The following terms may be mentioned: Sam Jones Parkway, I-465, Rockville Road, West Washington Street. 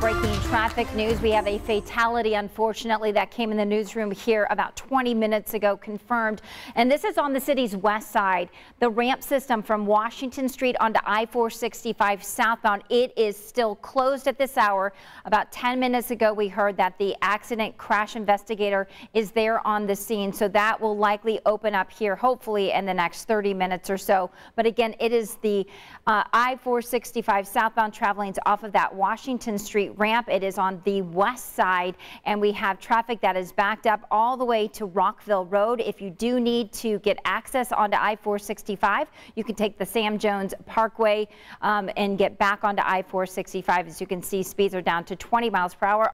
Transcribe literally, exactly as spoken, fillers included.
Breaking traffic news. We have a fatality, unfortunately, that came in the newsroom here about twenty minutes ago, confirmed. And this is on the city's west side. The ramp system from Washington Street onto I four sixty-five southbound, it is still closed at this hour. About ten minutes ago, we heard that the accident crash investigator is there on the scene. So that will likely open up here, hopefully, in the next thirty minutes or so. But again, it is the uh, I four sixty-five southbound travel lanes off of that Washington Street ramp. It is on the west side, and we have traffic that is backed up all the way to Rockville Road. If you do need to get access onto I four sixty-five, you can take the Sam Jones Parkway um, and get back onto I four sixty-five. As you can see, speeds are down to twenty miles per hour.